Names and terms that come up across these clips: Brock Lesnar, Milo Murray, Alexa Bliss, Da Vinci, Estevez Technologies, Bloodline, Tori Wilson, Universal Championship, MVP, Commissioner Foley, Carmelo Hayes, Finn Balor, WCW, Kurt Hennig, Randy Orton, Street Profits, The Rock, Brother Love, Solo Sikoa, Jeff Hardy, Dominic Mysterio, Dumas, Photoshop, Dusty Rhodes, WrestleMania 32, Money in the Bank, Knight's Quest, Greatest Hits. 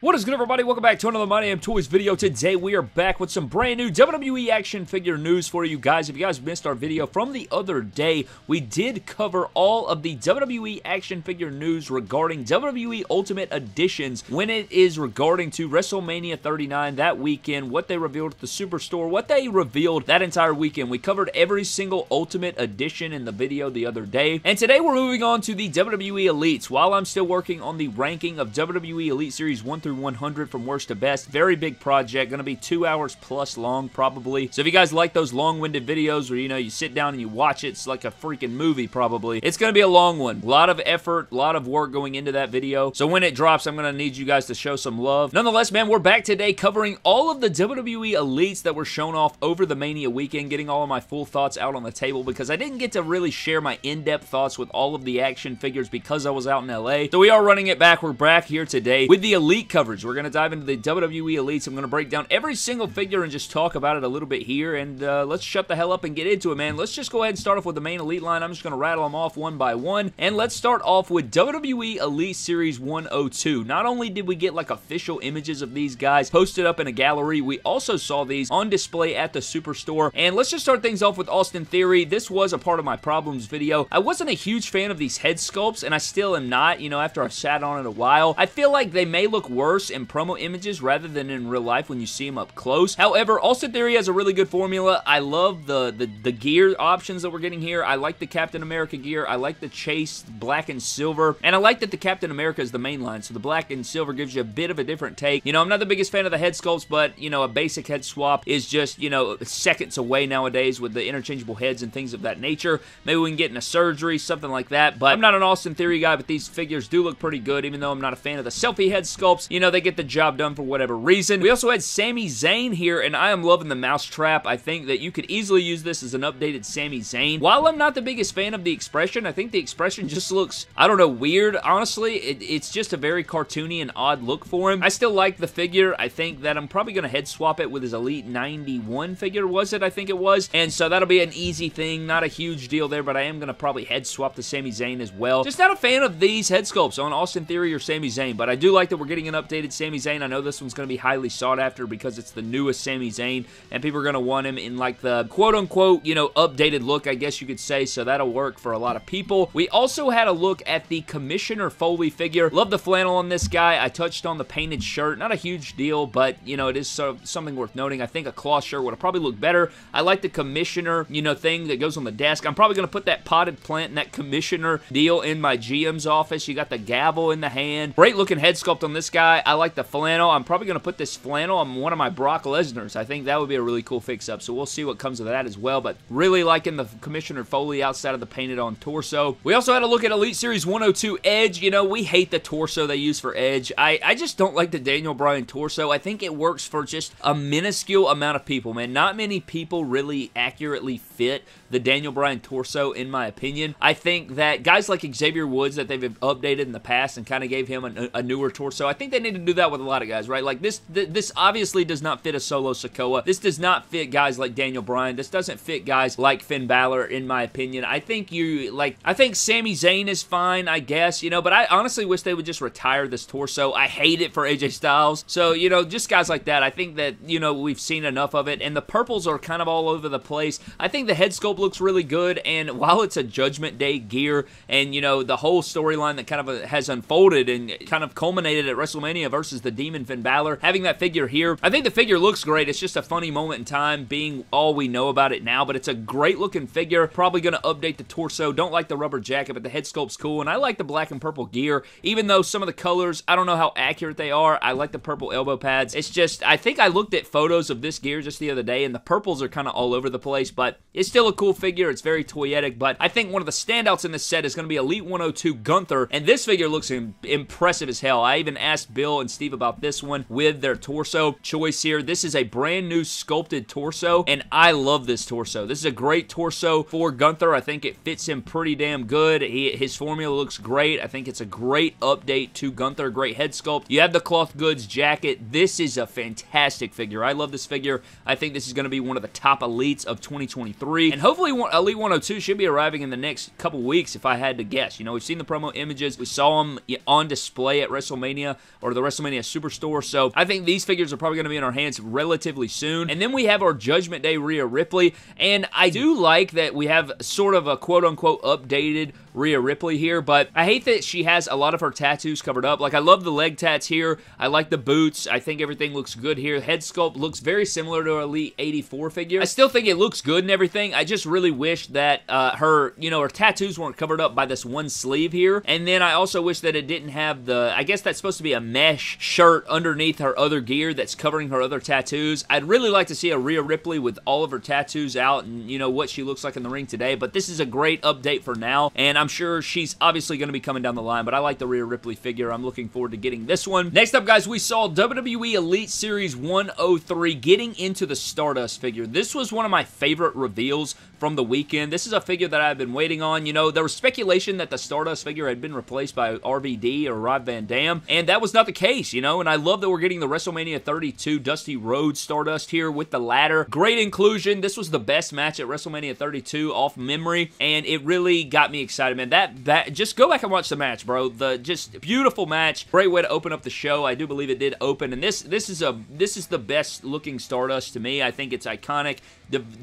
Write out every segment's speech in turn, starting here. What is good, everybody? Welcome back to another My Damn Toys video. Today we are back with some brand new WWE action figure news for you guys. If you guys missed our video from the other day, we did cover all of the WWE action figure news regarding WWE Ultimate Editions when it is regarding to WrestleMania 39 that weekend, what they revealed at the Superstore, what they revealed that entire weekend. We covered every single Ultimate Edition in the video the other day. And today we're moving on to the WWE Elites. While I'm still working on the ranking of WWE Elite Series 1 through 100 from worst to best, very big project, gonna be 2 hours plus long probably. So if you guys like those long-winded videos where, you know, you sit down and you watch it, it's like a freaking movie probably, it's gonna be a long one. A lot of effort, a lot of work going into that video. So when it drops, I'm gonna need you guys to show some love. Nonetheless, man, we're back today covering all of the WWE Elites that were shown off over the Mania weekend, getting all of my full thoughts out on the table because I didn't get to really share my in-depth thoughts with all of the action figures because I was out in LA. So we are running it back. We're back here today with the Elite coverage. We're going to dive into the WWE Elites. I'm going to break down every single figure and just talk about it a little bit here, and let's shut the hell up and get into it, man. Let's just go ahead and start off with the main Elite line. I'm just going to rattle them off one by one, and let's start off with WWE Elite Series 102. Not only did we get, like, official images of these guys posted up in a gallery, we also saw these on display at the Superstore, and let's just start things off with Austin Theory. This was a part of my problems video. I wasn't a huge fan of these head sculpts, and I still am not, you know, after I've sat on it a while. I feel like they may look worse in promo images rather than in real life when you see him up close. However, Austin Theory has a really good formula. I love the gear options that we're getting here. I like the Captain America gear. I like the chase, black and silver, and I like that the Captain America is the main line, so the black and silver gives you a bit of a different take. You know, I'm not the biggest fan of the head sculpts, but, you know, a basic head swap is just, you know, seconds away nowadays with the interchangeable heads and things of that nature. Maybe we can get in a surgery, something like that, but I'm not an Austin Theory guy, but these figures do look pretty good, even though I'm not a fan of the selfie head sculpts. You know, they get the job done for whatever reason. We also had Sami Zayn here, and I am loving the mousetrap. I think that you could easily use this as an updated Sami Zayn. While I'm not the biggest fan of the expression, I think the expression just looks, I don't know, weird. Honestly, it's just a very cartoony and odd look for him. I still like the figure. I think that I'm probably going to head swap it with his Elite 91 figure, was it? I think it was. And so that'll be an easy thing. Not a huge deal there, but I am going to probably head swap the Sami Zayn as well. Just not a fan of these head sculpts on Austin Theory or Sami Zayn, but I do like that we're getting an updated Sami Zayn. I know this one's going to be highly sought after because it's the newest Sami Zayn, and people are going to want him in, like, the quote-unquote, you know, updated look, I guess you could say, so that'll work for a lot of people. We also had a look at the Commissioner Foley figure. Love the flannel on this guy. I touched on the painted shirt. Not a huge deal, but, you know, it is something worth noting. I think a cloth shirt would have probably looked better. I like the Commissioner, you know, thing that goes on the desk. I'm probably going to put that potted plant and that Commissioner deal in my GM's office. You got the gavel in the hand. Great-looking head sculpt on this guy. I like the flannel. I'm probably going to put this flannel on one of my Brock Lesnar's. I think that would be a really cool fix-up, so we'll see what comes of that as well, but really liking the Commissioner Foley outside of the painted-on torso. We also had a look at Elite Series 102 Edge. You know, we hate the torso they use for Edge. I just don't like the Daniel Bryan torso. I think it works for just a minuscule amount of people, man. Not many people really accurately fit the Daniel Bryan torso, in my opinion. I think that guys like Xavier Woods that they've updated in the past and kind of gave him a newer torso, I think they need to do that with a lot of guys, right? Like, this obviously does not fit a Solo Sikoa. This does not fit guys like Daniel Bryan. This doesn't fit guys like Finn Balor, in my opinion. I think Sami Zayn is fine, I guess, you know, but I honestly wish they would just retire this torso. I hate it for AJ Styles. So, you know, just guys like that. I think that, you know, we've seen enough of it, and the purples are kind of all over the place. I think the head sculpt looks really good, and while it's a Judgment Day gear, and, you know, the whole storyline that kind of has unfolded and kind of culminated at WrestleMania versus the Demon Finn Balor, having that figure here, I think the figure looks great. It's just a funny moment in time being all we know about it now, but it's a great looking figure. Probably going to update the torso. Don't like the rubber jacket, but the head sculpt's cool, and I like the black and purple gear, even though some of the colors, I don't know how accurate they are. I like the purple elbow pads. It's just, I think I looked at photos of this gear just the other day, and the purples are kind of all over the place, but it's still a cool figure. It's very toyetic, but I think one of the standouts in this set is going to be Elite 102 Gunther, and this figure looks impressive as hell. I even asked Bill and Steve about this one with their torso choice here. This is a brand new sculpted torso, and I love this torso. This is a great torso for Gunther. I think it fits him pretty damn good. His formula looks great. I think it's a great update to Gunther. Great head sculpt. You have the cloth goods jacket. This is a fantastic figure. I love this figure. I think this is going to be one of the top Elites of 2023, and hopefully Elite 102 should be arriving in the next couple weeks if I had to guess. You know, we've seen the promo images. We saw them on display at WrestleMania or the WrestleMania Superstore. So I think these figures are probably going to be in our hands relatively soon. And then we have our Judgment Day Rhea Ripley. And I do like that we have sort of a quote-unquote updated Rhea Ripley here, but I hate that she has a lot of her tattoos covered up. Like, I love the leg tats here. I like the boots. I think everything looks good here. Head sculpt looks very similar to our Elite 84 figure. I still think it looks good and everything. I just really wish that her, you know, her tattoos weren't covered up by this one sleeve here. And then I also wish that it didn't have the, I guess that's supposed to be a mesh shirt underneath her other gear that's covering her other tattoos. I'd really like to see a Rhea Ripley with all of her tattoos out and, you know, what she looks like in the ring today, but this is a great update for now, and I'm sure she's obviously going to be coming down the line, but I like the Rhea Ripley figure. I'm looking forward to getting this one. Next up, guys, we saw WWE Elite Series 103 getting into the Stardust figure. This was one of my favorite reveals from the weekend. This is a figure that I've been waiting on. You know, there was speculation that the Stardust figure had been replaced by RVD or Rob Van Dam, and that was not the case, you know, and I love that we're getting the WrestleMania 32 Dusty Rhodes Stardust here with the ladder. Great inclusion. This was the best match at WrestleMania 32 off memory, and it really got me excited. Man, that just go back and watch the match, bro. The just beautiful match. Great way to open up the show. I do believe it did open, and this is the best looking Stardust to me. I think it's iconic.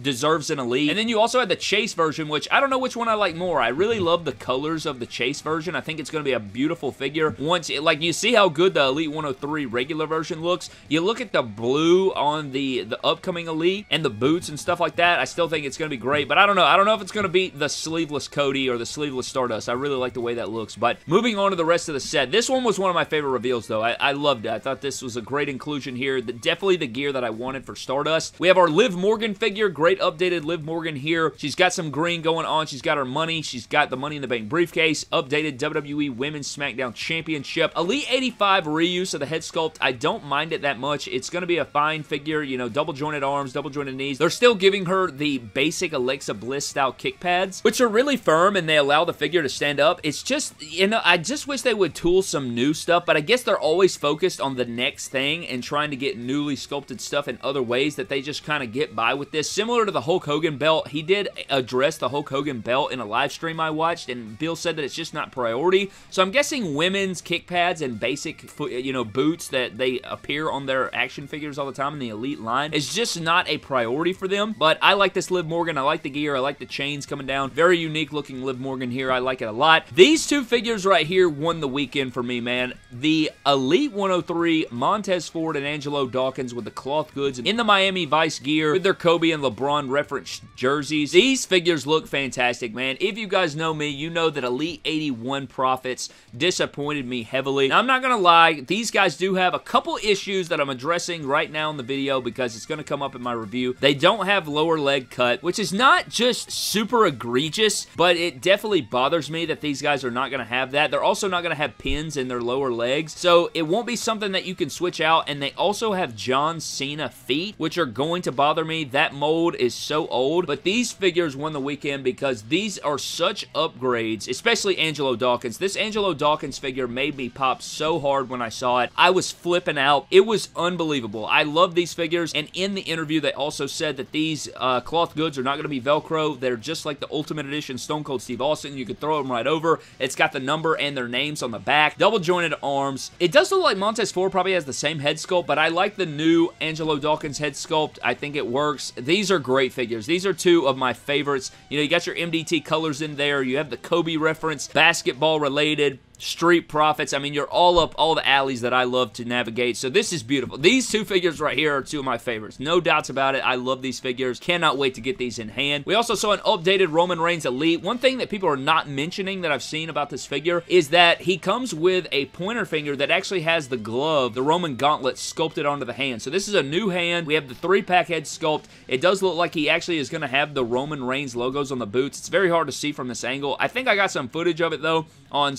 Deserves an Elite. And then you also had the Chase version, which I don't know which one I like more. I really love the colors of the Chase version. I think it's going to be a beautiful figure. Once it, like, you see how good the Elite 103 regular version looks. You look at the blue on the upcoming Elite and the boots and stuff like that. I still think it's going to be great, but I don't know. I don't know if it's going to beat the sleeveless Cody or the sleeveless Stardust. I really like the way that looks. But moving on to the rest of the set, this one was one of my favorite reveals, though. I loved it. I thought this was a great inclusion here. Definitely the gear that I wanted for Stardust. We have our Liv Morgan figure. Great updated Liv Morgan here. She's got some green going on. She's got her money. She's got the Money in the Bank briefcase. Updated WWE Women's SmackDown Championship. Elite 85 reuse of the head sculpt. I don't mind it that much. It's going to be a fine figure. You know, double jointed arms, double jointed knees. They're still giving her the basic Alexa Bliss style kick pads, which are really firm and they allow the figure to stand up. It's just, you know, I just wish they would tool some new stuff, but I guess they're always focused on the next thing and trying to get newly sculpted stuff in other ways that they just kind of get by with this. Similar to the Hulk Hogan belt, he did address the Hulk Hogan belt in a live stream I watched, and Bill said that it's just not priority. So I'm guessing women's kick pads and basic, you know, boots that they appear on their action figures all the time in the Elite line is just not a priority for them. But I like this Liv Morgan. I like the gear. I like the chains coming down. Very unique looking Liv Morgan here. I like it a lot. These two figures right here won the weekend for me, man. The Elite 103 Montez Ford and Angelo Dawkins with the cloth goods in the Miami Vice gear with their Kobe and LeBron reference jerseys. These figures look fantastic, man. If you guys know me, you know that Elite 81 profits disappointed me heavily. Now, I'm not gonna lie, these guys do have a couple issues that I'm addressing right now in the video because it's gonna come up in my review. They don't have lower leg cut, which is not just super egregious, but it definitely bothers me that these guys are not gonna have that. They're also not gonna have pins in their lower legs, so it won't be something that you can switch out, and they also have John Cena feet, which are going to bother me. That mold is so old, but these figures won the weekend because these are such upgrades, especially Angelo Dawkins. This Angelo Dawkins figure made me pop so hard when I saw it. I was flipping out. It was unbelievable. I love these figures, and in the interview, they also said that these cloth goods are not going to be Velcro. They're just like the Ultimate Edition Stone Cold Steve Austin. You could throw them right over. It's got the number and their names on the back. Double jointed arms. It does look like Montez Ford probably has the same head sculpt, but I like the new Angelo Dawkins head sculpt. I think it works. These are great figures. These are two of my favorites. You know, you got your MDT colors in there. You have the Kobe reference, basketball-related, Street Profits. I mean, you're all up all the alleys that I love to navigate, so this is beautiful. These two figures right here are two of my favorites. No doubts about it. I love these figures. Cannot wait to get these in hand. We also saw an updated Roman Reigns Elite. One thing that people are not mentioning that I've seen about this figure is that he comes with a pointer finger that actually has the glove, the Roman gauntlet, sculpted onto the hand. So this is a new hand. We have the three-pack head sculpt. It does look like he actually is going to have the Roman Reigns logos on the boots. It's very hard to see from this angle. I think I got some footage of it, though, on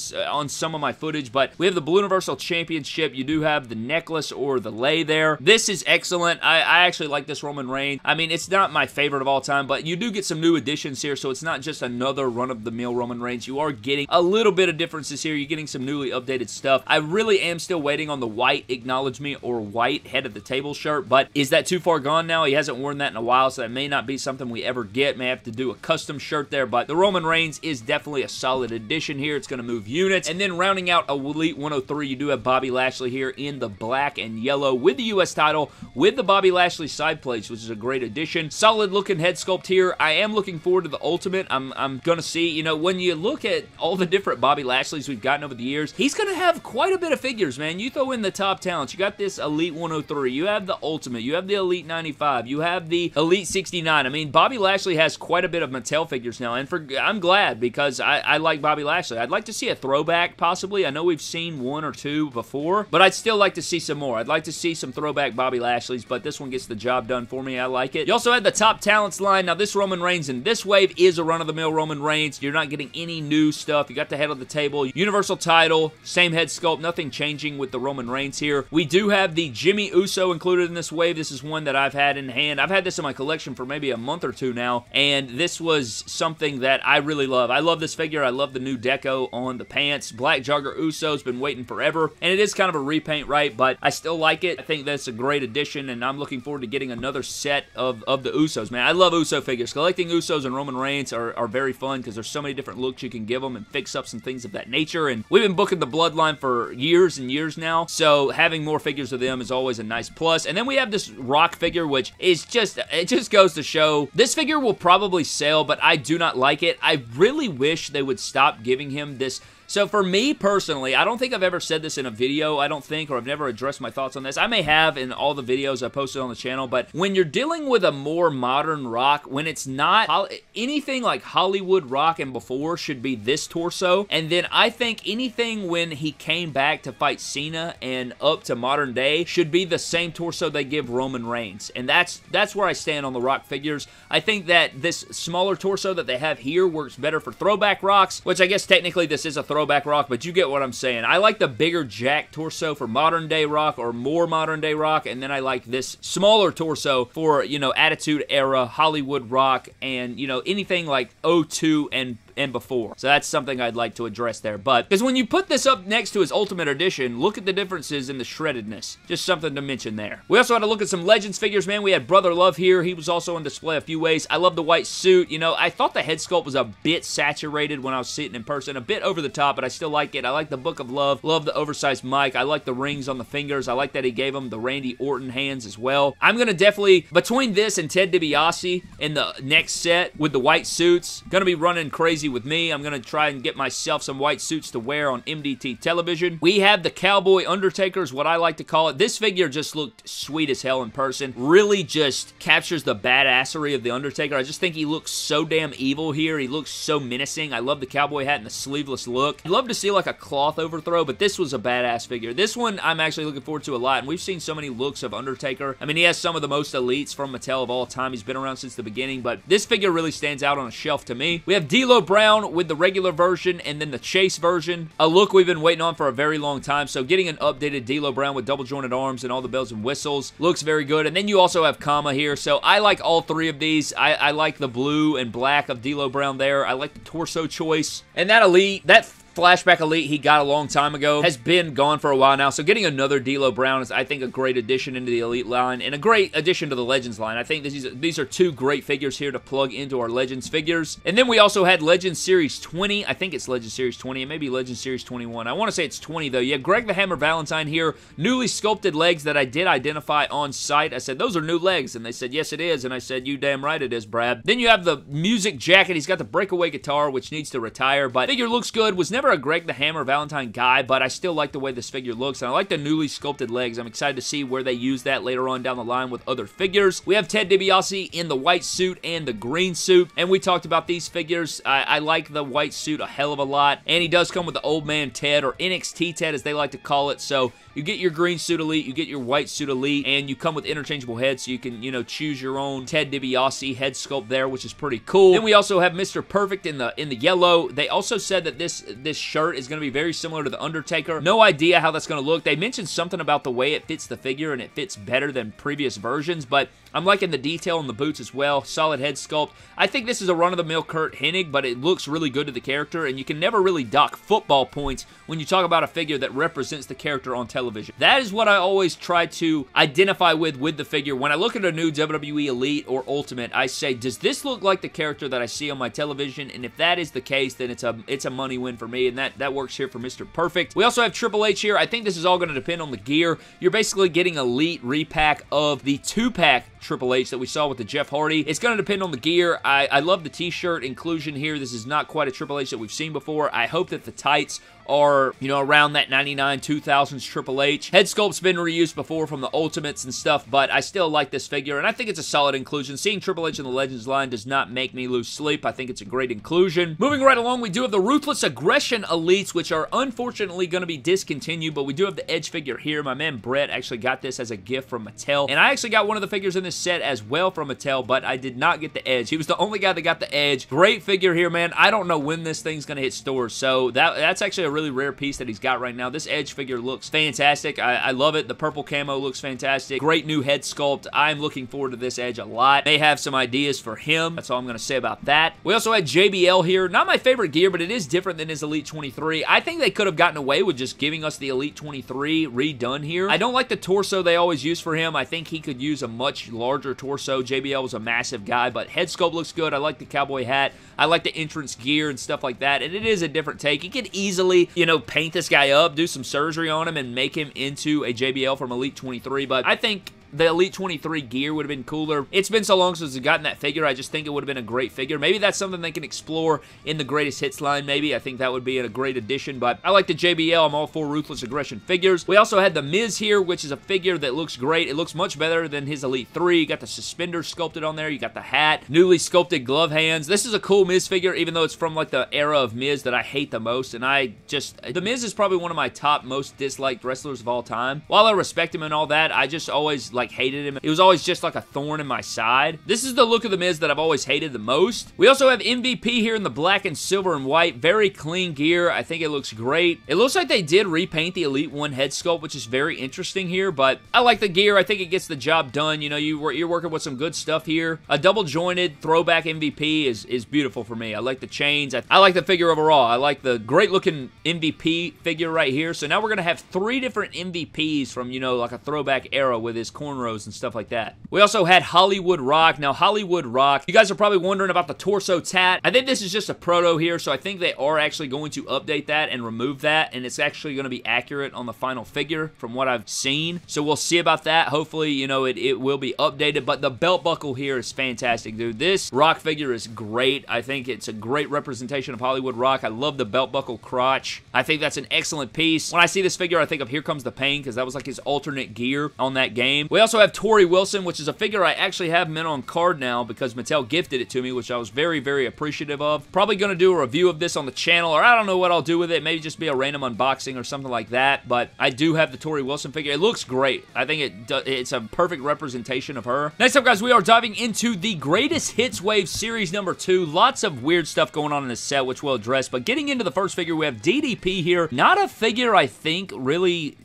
some of my footage, but we have the Blue Universal Championship. You do have the necklace or the lei there. This is excellent. I actually like this Roman Reigns. I mean, it's not my favorite of all time, but you do get some new additions here, so it's not just another run-of-the-mill Roman Reigns. You are getting a little bit of differences here. You're getting some newly updated stuff. I really am still waiting on the white Acknowledge Me or white Head of the Table shirt, but is that too far gone now? He hasn't worn that in a while, so that may not be something we ever get. May have to do a custom shirt there, but the Roman Reigns is definitely a solid addition here. It's going to move units. And then then rounding out Elite 103, you do have Bobby Lashley here in the black and yellow with the U.S. title, with the Bobby Lashley side plates, which is a great addition. Solid looking head sculpt here. I am looking forward to the Ultimate. I'm going to see, you know, when you look at all the different Bobby Lashleys we've gotten over the years, he's going to have quite a bit of figures, man. You throw in the top talents. You got this Elite 103. You have the Ultimate. You have the Elite 95. You have the Elite 69. I mean, Bobby Lashley has quite a bit of Mattel figures now, and I'm glad because I like Bobby Lashley. I'd like to see a throwback, possibly. I know we've seen one or two before, but I'd still like to see some more. I'd like to see some throwback Bobby Lashleys, but this one gets the job done for me. I like it. You also had the top talents line. Now, this Roman Reigns in this wave is a run-of-the-mill Roman Reigns. You're not getting any new stuff. You got the head on the table. Universal title, same head sculpt, nothing changing with the Roman Reigns here. We do have the Jimmy Uso included in this wave. This is one that I've had in hand. I've had this in my collection for maybe a month or two now, and this was something that I really love. I love this figure. I love the new deco on the pants. Black jogger Uso's been waiting forever, and it is kind of a repaint, right? But I still like it. I think that's a great addition, and I'm looking forward to getting another set of the Usos, man. I love Uso figures. Collecting Usos and Roman Reigns are very fun because there's so many different looks you can give them and fix-ups and things of that nature, and we've been booking the Bloodline for years and years now, so having more figures of them is always a nice plus. And then we have this Rock figure, which is just, it just goes to show, this figure will probably sell, but I do not like it. I really wish they would stop giving him this. So for me personally, I don't think I've ever said this in a video, I don't think, or I've never addressed my thoughts on this. I may have in all the videos I posted on the channel, but when you're dealing with a more modern Rock, when it's not anything like Hollywood Rock and before should be this torso, and then I think anything when he came back to fight Cena and up to modern day should be the same torso they give Roman Reigns, and that's where I stand on the Rock figures. I think that this smaller torso that they have here works better for throwback Rocks, which I guess technically this is a throwback Rock, but you get what I'm saying. I like the bigger jack torso for modern day Rock or more modern day Rock, and then I like this smaller torso for, you know, Attitude Era, Hollywood Rock, and, you know, anything like 02 and before. So that's something I'd like to address there. But because when you put this up next to his Ultimate Edition, look at the differences in the shreddedness. Just something to mention there. We also had to look at some Legends figures, man. We had Brother Love here. He was also on display a few ways. I love the white suit. You know, I thought the head sculpt was a bit saturated when I was sitting in person, a bit over the top, but I still like it. I like the Book of Love. Love the oversized mic. I like the rings on the fingers. I like that he gave him the Randy Orton hands as well. I'm going to definitely, between this and Ted DiBiase in the next set with the white suits, going to be running crazy with me. I'm going to try and get myself some white suits to wear on MDT television. We have the Cowboy Undertaker is what I like to call it. This figure just looked sweet as hell in person. Really just captures the badassery of the Undertaker. I just think he looks so damn evil here. He looks so menacing. I love the cowboy hat and the sleeveless look. I'd love to see like a cloth overthrow, but this was a badass figure. This one I'm actually looking forward to a lot, and we've seen so many looks of Undertaker. I mean, he has some of the most elites from Mattel of all time. He's been around since the beginning, but this figure really stands out on a shelf to me. We have D'Lo Brown with the regular version and then the Chase version. A look we've been waiting on for a very long time, so getting an updated D'Lo Brown with double jointed arms and all the bells and whistles looks very good. And then you also have Kama here, so I like all three of these. I like the blue and black of D'Lo Brown there. I like the torso choice. And that Elite, that Flashback Elite he got a long time ago has been gone for a while now, so getting another D'Lo Brown is, I think, a great addition into the Elite line and a great addition to the Legends line. I think these are two great figures here to plug into our Legends figures. And then we also had Legends Series 20. I think it's Legends Series 20. It may be Legends Series 21. I want to say it's 20, though. Yeah, Greg the Hammer Valentine here. Newly sculpted legs that I did identify on site. I said, those are new legs, and they said, yes, it is, and I said, you damn right it is, Brad. Then you have the music jacket. He's got the breakaway guitar, which needs to retire, but figure looks good. Was never a Greg the Hammer Valentine guy, but I still like the way this figure looks, and I like the newly sculpted legs. I'm excited to see where they use that later on down the line with other figures. We have Ted DiBiase in the white suit and the green suit, and we talked about these figures. I like the white suit a hell of a lot, and he does come with the old man Ted, or NXT Ted as they like to call it. So you get your green suit Elite, you get your white suit Elite, and you come with interchangeable heads, so you can, you know, choose your own Ted DiBiase head sculpt there, which is pretty cool. Then we also have Mr. Perfect in the yellow. They also said that this shirt is going to be very similar to the Undertaker. No idea how that's going to look. They mentioned something about the way it fits the figure, and it fits better than previous versions, but I'm liking the detail in the boots as well. Solid head sculpt. I think this is a run-of-the-mill Kurt Hennig, but it looks really good to the character, and you can never really dock football points when you talk about a figure that represents the character on television. That is what I always try to identify with the figure. When I look at a new WWE Elite or Ultimate, I say, does this look like the character that I see on my television? And if that is the case, then it's a money win for me. WWE, and that works here for Mr. Perfect. We also have Triple H here. I think this is all going to depend on the gear. You're basically getting Elite repack of the 2-pack Triple H that we saw with the Jeff Hardy. It's going to depend on the gear. I love the t-shirt inclusion here. This is not quite a Triple H that we've seen before. I hope that the tights are, you know, around that 99, 2000s Triple H. Head sculpt's been reused before from the Ultimates and stuff, but I still like this figure, and I think it's a solid inclusion. Seeing Triple H in the Legends line does not make me lose sleep. I think it's a great inclusion. Moving right along, we do have the Ruthless Aggression Elites, which are unfortunately going to be discontinued, but we do have the Edge figure here. My man Brett actually got this as a gift from Mattel, and I actually got one of the figures in this set as well from Mattel, but I did not get the Edge. He was the only guy that got the Edge. Great figure here, man. I don't know when this thing's going to hit stores, so that's actually a really rare piece that he's got right now. This Edge figure looks fantastic. I love it. The purple camo looks fantastic. Great new head sculpt. I'm looking forward to this Edge a lot. They have some ideas for him. That's all I'm going to say about that. We also had JBL here. Not my favorite gear, but it is different than his Elite 23. I think they could have gotten away with just giving us the Elite 23 redone here. I don't like the torso they always use for him. I think he could use a much larger torso. JBL was a massive guy, but head sculpt looks good. I like the cowboy hat. I like the entrance gear and stuff like that, and it is a different take. He could easily, you know, paint this guy up, do some surgery on him, and make him into a JBL from Elite 23, but I think the Elite 23 gear would have been cooler. It's been so long since I've gotten that figure. I just think it would have been a great figure. Maybe that's something they can explore in the Greatest Hits line, maybe. I think that would be a great addition, but I like the JBL. I'm all for Ruthless Aggression figures. We also had the Miz here, which is a figure that looks great. It looks much better than his Elite 3. You got the suspenders sculpted on there. You got the hat. Newly sculpted glove hands. This is a cool Miz figure, even though it's from, like, the era of Miz that I hate the most, and the Miz is probably one of my top most disliked wrestlers of all time. While I respect him and all that, I just always, like, hated him. It was always just like a thorn in my side. This is the look of the Miz that I've always hated the most. We also have MVP here in the black and silver and white. Very clean gear. I think it looks great. It looks like they did repaint the Elite 1 head sculpt, which is very interesting here, but I like the gear. I think it gets the job done. You know, you're working with some good stuff here. A double jointed throwback MVP is beautiful for me. I like the chains. I like the figure overall. I like the great looking MVP figure right here. So now we're going to have 3 different MVPs from, you know, like a throwback era with his cornrows and stuff like that. We also had Hollywood Rock. Now, Hollywood Rock, you guys are probably wondering about the torso tat. I think this is just a proto here, so I think they are actually going to update that and remove that, and it's actually going to be accurate on the final figure from what I've seen. So we'll see about that. Hopefully, you know, it will be updated, but the belt buckle here is fantastic, dude. This Rock figure is great. I think it's a great representation of Hollywood Rock. I love the belt buckle crotch. I think that's an excellent piece. When I see this figure, I think of Here Comes the Pain, because that was like his alternate gear on that game. We also have Tori Wilson, which is a figure I actually have mint on card now because Mattel gifted it to me, which I was very, very appreciative of. Probably going to do a review of this on the channel, or I don't know what I'll do with it. Maybe just be a random unboxing or something like that, but I do have the Tori Wilson figure. It looks great. I think it's a perfect representation of her. Next up, guys, we are diving into the Greatest Hits Wave Series number 2. Lots of weird stuff going on in this set, which we'll address, but getting into the first figure, we have DDP here. Not a figure I think really,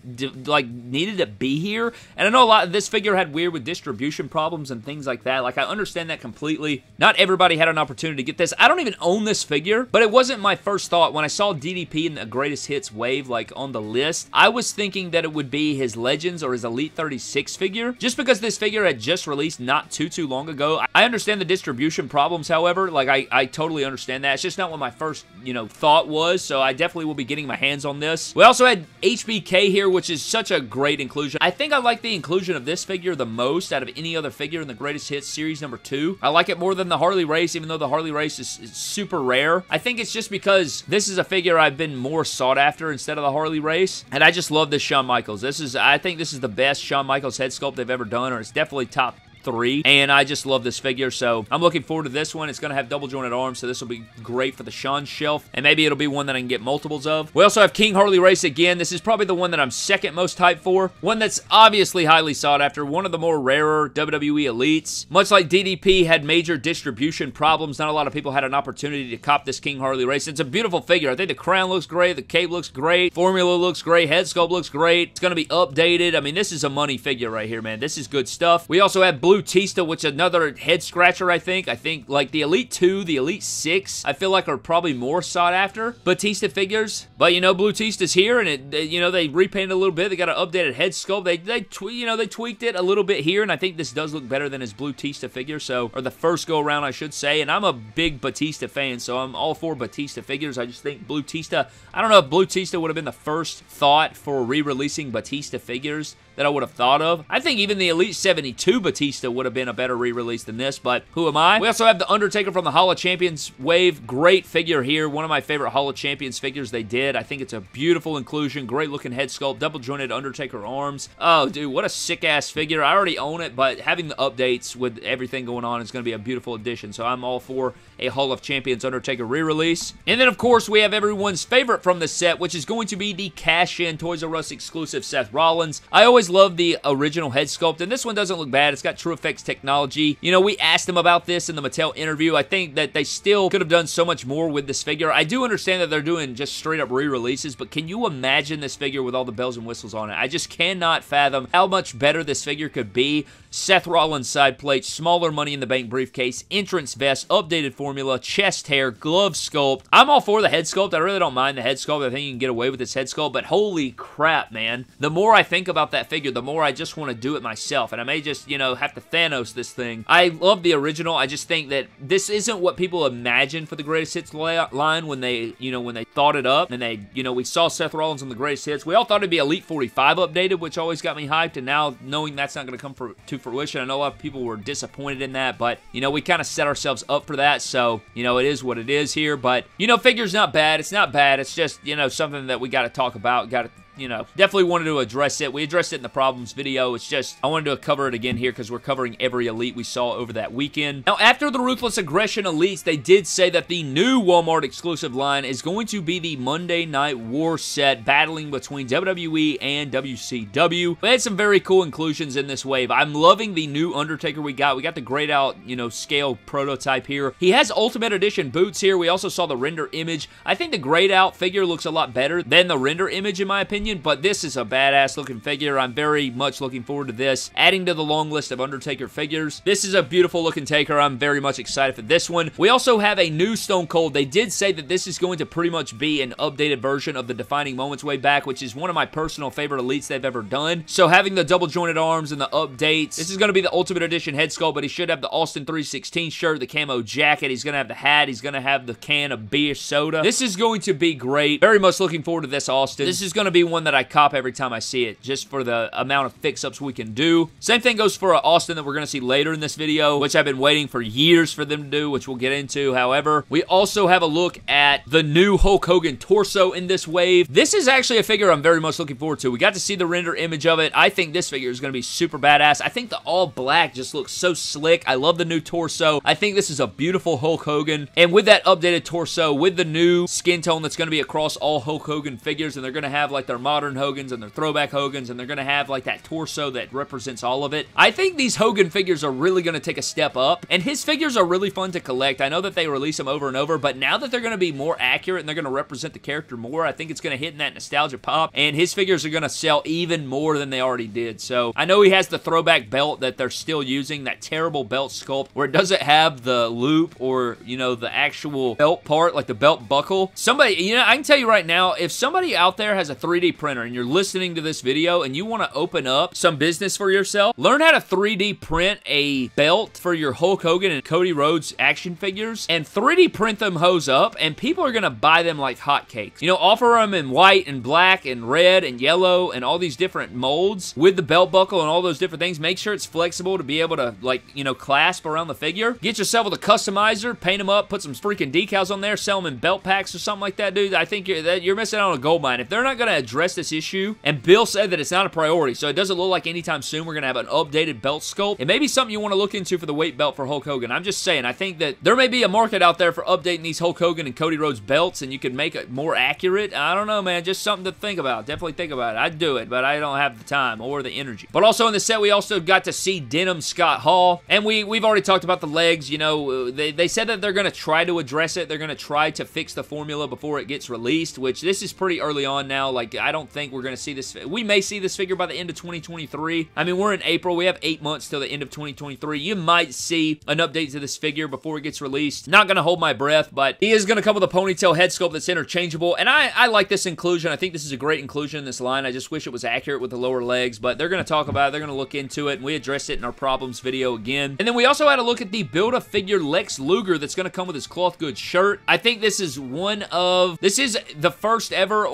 like, needed to be here, and I know a lot. This figure had weird with distribution problems and things like that. Like, I understand that completely. Not everybody had an opportunity to get this. I don't even own this figure, but it wasn't my first thought. When I saw DDP in the Greatest Hits wave, like, on the list, I was thinking that it would be his Legends or his Elite 36 figure. Just because this figure had just released not too long ago. I understand the distribution problems, however. Like, I totally understand that. It's just not what my first, you know, thought was, so I definitely will be getting my hands on this. We also had HBK here, which is such a great inclusion. I think I like the inclusion of this figure the most out of any other figure in the Greatest Hits Series number 2. I like it more than the Harley Race, even though the Harley Race is super rare. I think it's just because this is a figure I've been more sought after instead of the Harley Race, and I just love this Shawn Michaels. I think this is the best Shawn Michaels head sculpt they've ever done, or it's definitely top 3, and I just love this figure, so I'm looking forward to this one. It's going to have double jointed arms, so this will be great for the Shawn shelf, and maybe it'll be one that I can get multiples of. We also have King Harley Race again. This is probably the one that I'm second most hyped for, one that's obviously highly sought after, one of the more rarer WWE Elites. Much like DDP had major distribution problems, not a lot of people had an opportunity to cop this King Harley Race. It's a beautiful figure. I think the crown looks great, the cape looks great, formula looks great, head sculpt looks great. It's going to be updated. I mean, this is a money figure right here, man. This is good stuff. We also have Blue Blutista, which is another head scratcher, I think. I think like the Elite 2, the Elite 6, I feel like are probably more sought after Batista figures. But you know, Blutista's here, and it, you know, they repainted a little bit. They got an updated head sculpt. They tweaked it a little bit here, and I think this does look better than his Blutista figure. So, or the first go around, I should say. And I'm a big Batista fan, so I'm all for Batista figures. I just think Blutista, I don't know if Blutista would have been the first thought for re-releasing Batista figures that I would have thought of. I think even the Elite 72 Batista would have been a better re-release than this, but who am I? We also have the Undertaker from the Hall of Champions wave. Great figure here. One of my favorite Hall of Champions figures they did. I think it's a beautiful inclusion. Great looking head sculpt. Double jointed Undertaker arms. Oh, dude, what a sick ass figure. I already own it, but having the updates with everything going on is going to be a beautiful addition, so I'm all for a Hall of Champions Undertaker re-release. And then, of course, we have everyone's favorite from the set, which is going to be the cash-in Toys R Us exclusive Seth Rollins. I always love the original head sculpt, and this one doesn't look bad. It's got True Effects technology. You know, we asked them about this in the Mattel interview. I think that they still could have done so much more with this figure. I do understand that they're doing just straight up re-releases, but can you imagine this figure with all the bells and whistles on it? I just cannot fathom how much better this figure could be. Seth Rollins side plate, smaller Money in the Bank briefcase, entrance vest, updated formula, chest hair, glove sculpt. I'm all for the head sculpt. I really don't mind the head sculpt. I think you can get away with this head sculpt, but holy crap, man. The more I think about that figure, the more I just want to do it myself, and I may just, you know, have to Thanos this thing. I love the original. I just think that this isn't what people imagined for the Greatest Hits line when they, you know, when they thought it up, and they, you know, we saw Seth Rollins on the Greatest Hits. We all thought it'd be Elite 45 updated, which always got me hyped, and now knowing that's not going to come to fruition, I know a lot of people were disappointed in that, but, you know, we kind of set ourselves up for that, so, you know, it is what it is here, but, you know, figure's not bad. It's not bad. It's just, you know, something that we got to talk about, got to, you know, definitely wanted to address it. We addressed it in the problems video. It's just, I wanted to cover it again here because we're covering every Elite we saw over that weekend. Now, after the Ruthless Aggression Elites, they did say that the new Walmart exclusive line is going to be the Monday Night War set, battling between WWE and WCW. We had some very cool inclusions in this wave. I'm loving the new Undertaker we got. We got the grayed out, you know, scale prototype here. He has Ultimate Edition boots here. We also saw the render image. I think the grayed out figure looks a lot better than the render image, in my opinion, but this is a badass looking figure. I'm very much looking forward to this, adding to the long list of Undertaker figures. This is a beautiful looking taker. I'm very much excited for this one. We also have a new Stone Cold. They did say that this is going to pretty much be an updated version of the Defining Moments way back, which is one of my personal favorite Elites they've ever done. So having the double jointed arms and the updates, this is going to be the Ultimate Edition head sculpt, but he should have the Austin 3:16 shirt, the camo jacket. He's going to have the hat. He's going to have the can of beer soda. This is going to be great. Very much looking forward to this Austin. This is going to be one that I cop every time I see it, just for the amount of fix-ups we can do. Same thing goes for Austin that we're going to see later in this video, which I've been waiting for years for them to do, which we'll get into. However, we also have a look at the new Hulk Hogan torso in this wave. This is actually a figure I'm very much looking forward to. We got to see the render image of it. I think this figure is going to be super badass. I think the all black just looks so slick. I love the new torso. I think this is a beautiful Hulk Hogan, and with that updated torso, with the new skin tone that's going to be across all Hulk Hogan figures, and they're going to have like their modern Hogans and their throwback Hogans, and they're going to have like that torso that represents all of it. I think these Hogan figures are really going to take a step up, and his figures are really fun to collect. I know that they release them over and over, but now that they're going to be more accurate and they're going to represent the character more, I think it's going to hit in that nostalgia pop, and his figures are going to sell even more than they already did. So I know he has the throwback belt that they're still using, that terrible belt sculpt where it doesn't have the loop or, you know, the actual belt part, like the belt buckle. Somebody, you know, I can tell you right now, if somebody out there has a 3D printer and you're listening to this video and you want to open up some business for yourself, learn how to 3D print a belt for your Hulk Hogan and Cody Rhodes action figures and 3D print them hose up, and people are going to buy them like hotcakes. You know, offer them in white and black and red and yellow and all these different molds with the belt buckle and all those different things. Make sure it's flexible to be able to, like, you know, clasp around the figure. Get yourself with a customizer, paint them up, put some freaking decals on there, sell them in belt packs or something like that, dude. I think you're missing out on a gold mine. If they're not going to address this issue, and Bill said that it's not a priority, so it doesn't look like anytime soon we're going to have an updated belt sculpt. It may be something you want to look into for the weight belt for Hulk Hogan. I'm just saying, I think that there may be a market out there for updating these Hulk Hogan and Cody Rhodes belts, and you can make it more accurate. I don't know, man. Just something to think about. Definitely think about it. I'd do it, but I don't have the time or the energy. But also in the set, we also got to see Denim Scott Hall, and we've already talked about the legs. You know, they said that they're going to try to address it. They're going to try to fix the formula before it gets released, which this is pretty early on now. Like, I I don't think we're going to see this. We may see this figure by the end of 2023. I mean, we're in April. We have 8 months till the end of 2023. You might see an update to this figure before it gets released. Not going to hold my breath, but he is going to come with a ponytail head sculpt that's interchangeable, and I like this inclusion. I think this is a great inclusion in this line. I just wish it was accurate with the lower legs, but they're going to talk about it. They're going to look into it, and we addressed it in our problems video again. And then we also had a look at the Build-A-Figure Lex Luger that's going to come with his cloth goods shirt. I think this is one of the first ever.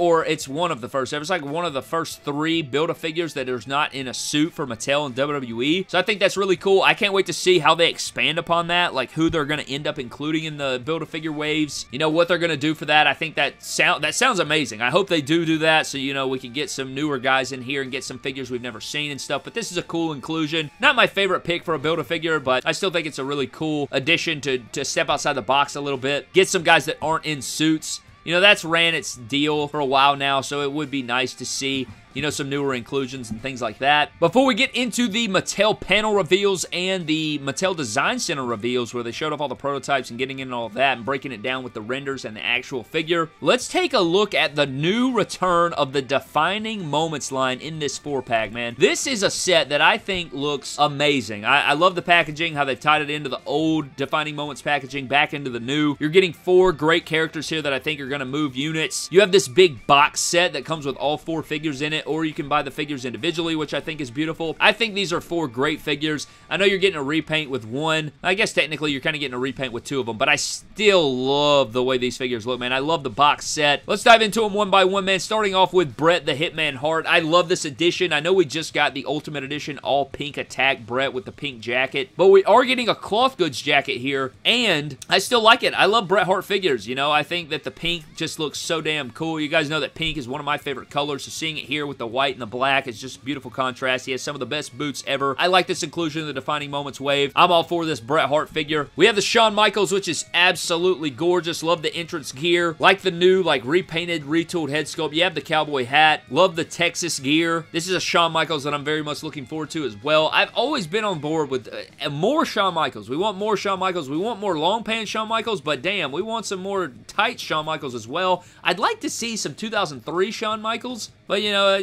It's like one of the first three Build-A-Figures that is not in a suit for Mattel and WWE. So I think that's really cool. I can't wait to see how they expand upon that, like who they're going to end up including in the Build-A-Figure waves, you know, what they're going to do for that. I think that sounds amazing. I hope they do that, so, you know, we can get some newer guys in here and get some figures we've never seen and stuff. But this is a cool inclusion. Not my favorite pick for a Build-A-Figure, but I still think it's a really cool addition to step outside the box a little bit, get some guys that aren't in suits. You know, that's ran its deal for a while now, so it would be nice to see, you know, some newer inclusions and things like that. Before we get into the Mattel panel reveals and the Mattel Design Center reveals, where they showed off all the prototypes and getting in all that and breaking it down with the renders and the actual figure, let's take a look at the new return of the Defining Moments line in this 4-pack, man. This is a set that I think looks amazing. I love the packaging, how they've tied it into the old Defining Moments packaging back into the new. You're getting 4 great characters here that I think are going to move units. You have this big box set that comes with all 4 figures in it, or you can buy the figures individually, which I think is beautiful. I think these are 4 great figures. I know you're getting a repaint with 1. I guess technically you're kind of getting a repaint with 2 of them, but I still love the way these figures look, man. I love the box set. Let's dive into them one by one, man, starting off with Bret the Hitman Hart. I love this edition. I know we just got the Ultimate Edition all pink attack Bret with the pink jacket, but we are getting a cloth goods jacket here, and I still like it. I love Bret Hart figures, you know. I think that the pink just looks so damn cool. You guys know that pink is one of my favorite colors, so seeing it here with the white and the black is just beautiful contrast. He has some of the best boots ever. I like this inclusion in the Defining Moments wave. I'm all for this Bret Hart figure. We have the Shawn Michaels, which is absolutely gorgeous. Love the entrance gear. Like the new, like, repainted, retooled head sculpt. You have the cowboy hat. Love the Texas gear. This is a Shawn Michaels that I'm very much looking forward to as well. I've always been on board with more Shawn Michaels. We want more Shawn Michaels. We want more long pants Shawn Michaels, but damn, we want some more tight Shawn Michaels as well. I'd like to see some 2003 Shawn Michaels, but, you know,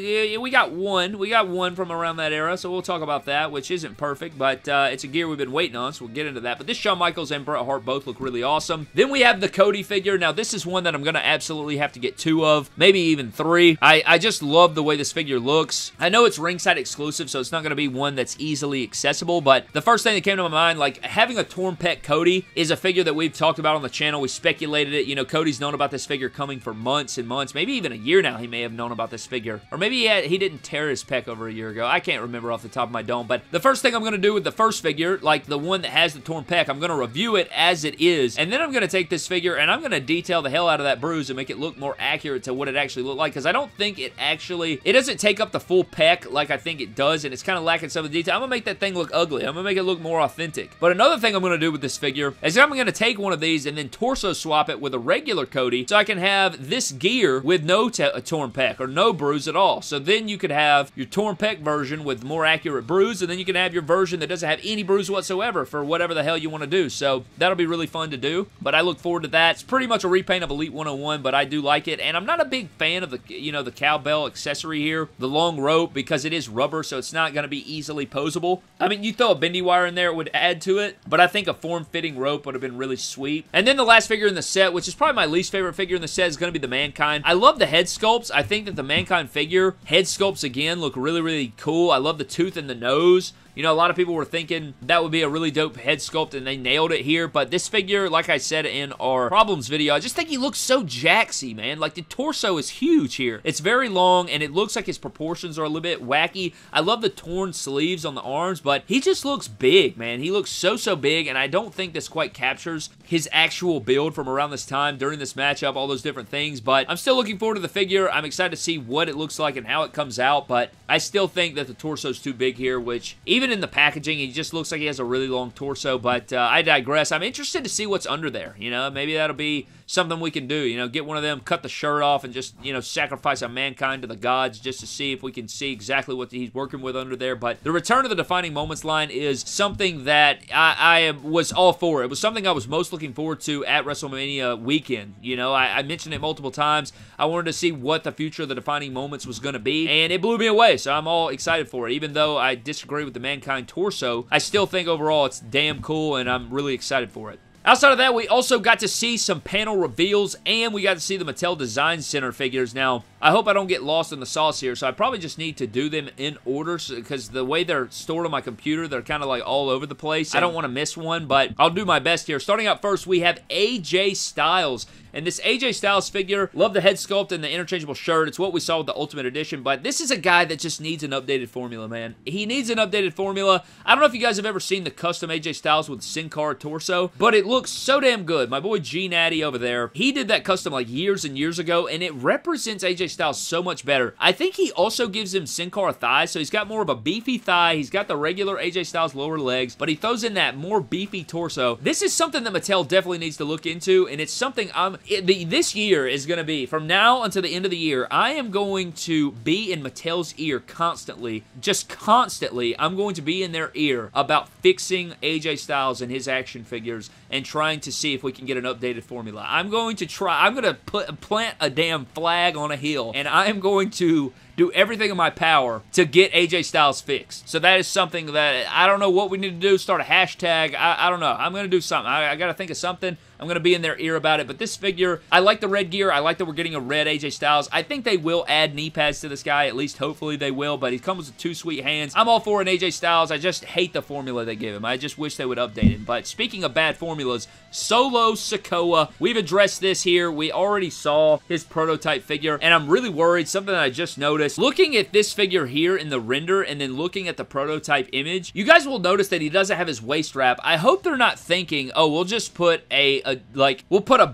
we got one. We got one from around that era, so we'll talk about that, which isn't perfect, but it's a gear we've been waiting on, so we'll get into that. But this Shawn Michaels and Bret Hart both look really awesome. Then we have the Cody figure. Now, this is one that I'm going to absolutely have to get 2 of, maybe even 3. I just love the way this figure looks. I know it's ringside exclusive, so it's not going to be one that's easily accessible, but the first thing that came to my mind, like, having a torn pet Cody is a figure that we've talked about on the channel. We speculated it. You know, Cody's known about this figure coming for months and months, maybe even a year now he may have known about this figure, or maybe he didn't tear his pec over a year ago. I can't remember off the top of my dome, but the first thing I'm going to do with the first figure, like the one that has the torn pec, I'm going to review it as it is, and then I'm going to take this figure and I'm going to detail the hell out of that bruise and make it look more accurate to what it actually looked like, because I don't think it doesn't take up the full pec like I think it does, and it's kind of lacking some of the detail. I'm going to make that thing look ugly. I'm going to make it look more authentic. But another thing I'm going to do with this figure is I'm going to take one of these and then torso swap it with a regular Cody, so I can have this gear with no torn pec or no bruise at all. So then you could have your torn pec version with more accurate bruise, and then you can have your version that doesn't have any bruise whatsoever for whatever the hell you want to do. So that'll be really fun to do, but I look forward to that. It's pretty much a repaint of Elite 101, but I do like it, and I'm not a big fan of the, you know, the cowbell accessory here, the long rope, because it is rubber, so it's not going to be easily posable. I mean, you throw a bendy wire in there, it would add to it, but I think a form-fitting rope would have been really sweet. And then the last figure in the set, which is probably my least favorite figure in the set, is going to be the Mankind. I love the head sculpts. I think that the Mankind figure head sculpts again look really, really cool. I love the tooth and the nose. You know, a lot of people were thinking that would be a really dope head sculpt, and they nailed it here. But this figure, like I said in our problems video, I just think he looks so jaxy, man. Like, the torso is huge here. It's very long, and it looks like his proportions are a little bit wacky. I love the torn sleeves on the arms, but he just looks big, man. He looks so, so big, and I don't think this quite captures his actual build from around this time during this matchup, all those different things. But I'm still looking forward to the figure. I'm excited to see what it looks like and how it comes out, but I still think that the torso's too big here, which, even in the packaging, he just looks like he has a really long torso, but I digress. I'm interested to see what's under there. You know, maybe that'll be something we can do. You know, get one of them, cut the shirt off, and just, you know, sacrifice a Mankind to the gods just to see if we can see exactly what he's working with under there. But the return of the Defining Moments line is something that I was all for. It was something I was most looking forward to at WrestleMania weekend. You know, I mentioned it multiple times. I wanted to see what the future of the Defining Moments was going to be, and it blew me away, so I'm all excited for it. Even though I disagree with the Mankind torso, I still think overall it's damn cool, and I'm really excited for it. Outside of that, we also got to see some panel reveals, and we got to see the Mattel Design Center figures. Now, I hope I don't get lost in the sauce here, so I probably just need to do them in order, because the way they're stored on my computer, they're kind of like all over the place. I don't want to miss one, but I'll do my best here. Starting out first, we have AJ Styles. And this AJ Styles figure, love the head sculpt and the interchangeable shirt. It's what we saw with the Ultimate Edition, but this is a guy that just needs an updated formula, man. He needs an updated formula. I don't know if you guys have ever seen the custom AJ Styles with Sin Cara torso, but it looks so damn good. My boy G Natty over there, he did that custom like years and years ago, and it represents AJ Styles so much better. I think he also gives him Sin Cara thighs, so he's got more of a beefy thigh. He's got the regular AJ Styles lower legs, but he throws in that more beefy torso. This is something that Mattel definitely needs to look into, and it's something this year is going to be, from now until the end of the year, I am going to be in Mattel's ear constantly, just constantly. I'm going to be in their ear about fixing AJ Styles and his action figures and trying to see if we can get an updated formula. I'm going to try, I'm going to plant a damn flag on a hill, and I am going to do everything in my power to get AJ Styles fixed. So that is something that, I don't know what we need to do, start a hashtag, I don't know. I'm going to do something. I got to think of something. I'm going to be in their ear about it, but this figure, I like the red gear. I like that we're getting a red AJ Styles. I think they will add knee pads to this guy, at least hopefully they will, but he comes with two sweet hands. I'm all for an AJ Styles. I just hate the formula they give him. I just wish they would update it. But speaking of bad formulas, Solo Sikoa, we've addressed this here. We already saw his prototype figure, and I'm really worried, something that I just noticed. Looking at this figure here in the render and then looking at the prototype image, you guys will notice that he doesn't have his waist wrap. I hope they're not thinking, oh, we'll just put a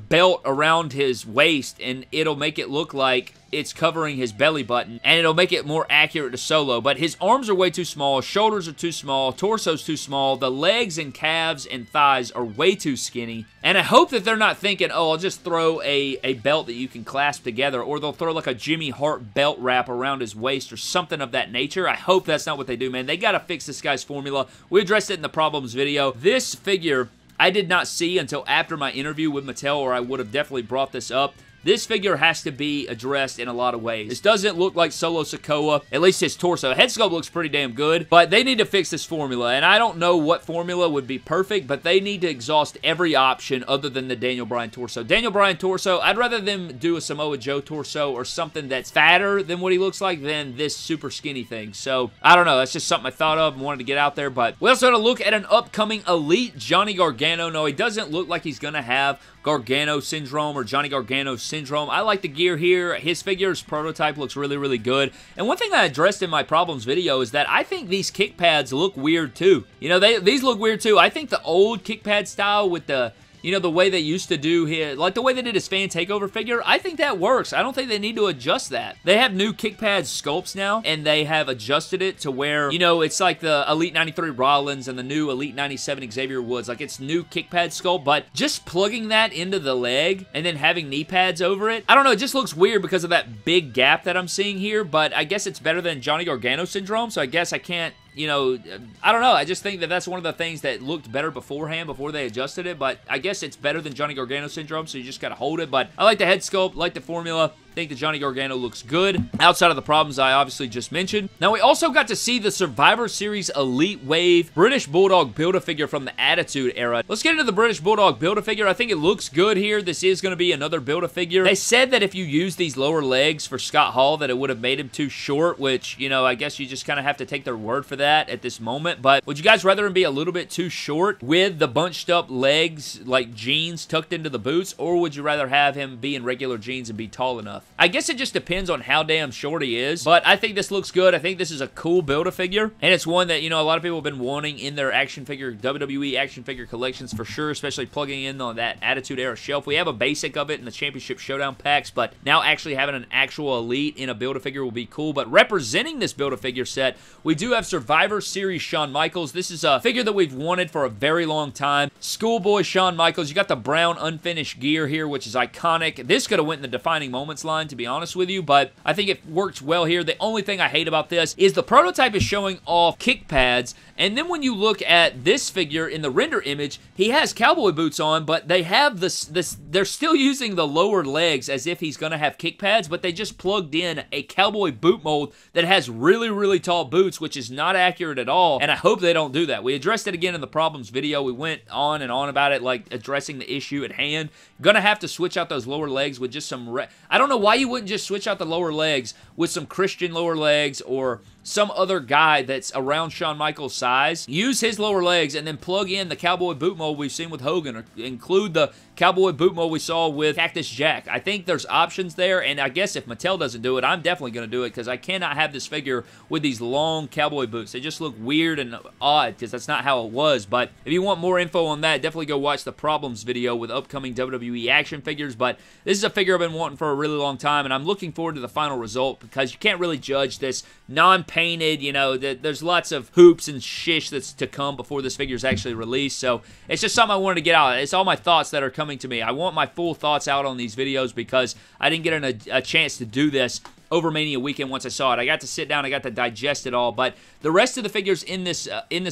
belt around his waist and it'll make it look like it's covering his belly button, and it'll make it more accurate to Solo, but his arms are way too small, shoulders are too small, torso's too small, the legs and calves and thighs are way too skinny, and I hope that they're not thinking, oh, I'll just throw a belt that you can clasp together, or they'll throw like a Jimmy Hart belt wrap around his waist or something of that nature. I hope that's not what they do, man. They gotta fix this guy's formula. We addressed it in the problems video. This figure, I did not see until after my interview with Mattel, or I would have definitely brought this up. This figure has to be addressed in a lot of ways. This doesn't look like Solo Sikoa, at least his torso. Head sculpt looks pretty damn good, but they need to fix this formula, and I don't know what formula would be perfect, but they need to exhaust every option other than the Daniel Bryan torso. Daniel Bryan torso, I'd rather them do a Samoa Joe torso or something that's fatter than what he looks like than this super skinny thing. So, I don't know. That's just something I thought of and wanted to get out there, but we also had a look at an upcoming Elite Johnny Gargano. No, he doesn't look like he's going to have Gargano syndrome or Johnny Gargano syndrome. I like the gear here. His figure's prototype looks really, really good. And one thing I addressed in my problems video is that I think these kick pads look weird too. You know, these look weird too. I think the old kick pad style with the, you know, the way they used to do his, like the way they did his Fan Takeover figure, I think that works. I don't think they need to adjust that. They have new kick pad sculpts now, and they have adjusted it to where, you know, it's like the Elite 93 Rollins and the new Elite 97 Xavier Woods. Like, it's new kick pad sculpt, but just plugging that into the leg and then having knee pads over it, I don't know, it just looks weird because of that big gap that I'm seeing here, but I guess it's better than Johnny Gargano syndrome, so I guess I can't, you know, I don't know. I just think that that's one of the things that looked better beforehand before they adjusted it, but I guess it's better than Johnny Gargano syndrome, so you just got to hold it. But I like the head sculpt, like the formula. I think the Johnny Gargano looks good, outside of the problems I obviously just mentioned. Now, we also got to see the Survivor Series Elite Wave British Bulldog Build-A-Figure from the Attitude Era. Let's get into the British Bulldog Build-A-Figure. I think it looks good here. This is going to be another Build-A-Figure. They said that if you use these lower legs for Scott Hall, that it would have made him too short, which, you know, I guess you just kind of have to take their word for that at this moment. But would you guys rather him be a little bit too short with the bunched up legs, like jeans tucked into the boots, or would you rather have him be in regular jeans and be tall enough? I guess it just depends on how damn short he is, but I think this looks good. I think this is a cool Build-A-Figure, and it's one that, you know, a lot of people have been wanting in their action figure, WWE action figure collections for sure, especially plugging in on that Attitude Era shelf. We have a basic of it in the Championship Showdown packs, but now actually having an actual Elite in a Build-A-Figure will be cool. But representing this Build-A-Figure set, we do have Survivor Series Shawn Michaels. This is a figure that we've wanted for a very long time. Schoolboy Shawn Michaels. You got the brown unfinished gear here, which is iconic. This could have went in the Defining Moments line, to be honest with you, but I think it works well here. The only thing I hate about this is the prototype is showing off kick pads, and then when you look at this figure in the render image, he has cowboy boots on, but they have this they're still using the lower legs as if he's going to have kick pads, but they just plugged in a cowboy boot mold that has really, really tall boots, which is not accurate at all, and I hope they don't do that. We addressed it again in the problems video. We went on and on about it, like addressing the issue at hand. Gonna have to switch out those lower legs with just some I don't know why you wouldn't just switch out the lower legs with some Christian lower legs or some other guy that's around Shawn Michaels' size. Use his lower legs and then plug in the cowboy boot mold we've seen with Hogan, or include the cowboy boot mold we saw with Cactus Jack. I think there's options there, and I guess if Mattel doesn't do it, I'm definitely going to do it, because I cannot have this figure with these long cowboy boots. They just look weird and odd, because that's not how it was. But if you want more info on that, definitely go watch the problems video with upcoming WWE action figures. But this is a figure I've been wanting for a really long time, and I'm looking forward to the final result, because you can't really judge this non-painted, you know, there's lots of hoops and shish that's to come before this figure is actually released. So it's just something I wanted to get out. It's all my thoughts that are coming to me. I want my full thoughts out on these videos, because I didn't get a chance to do this over Mania weekend. Once I saw it, I got to sit down, I got to digest it all. But the rest of the figures in this